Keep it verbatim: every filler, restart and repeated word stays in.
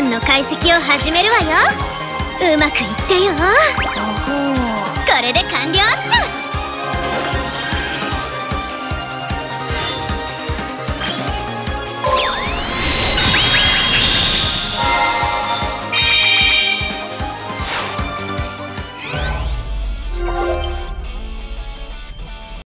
分の解析を始めるわよ。うまくいったよ。これで完了。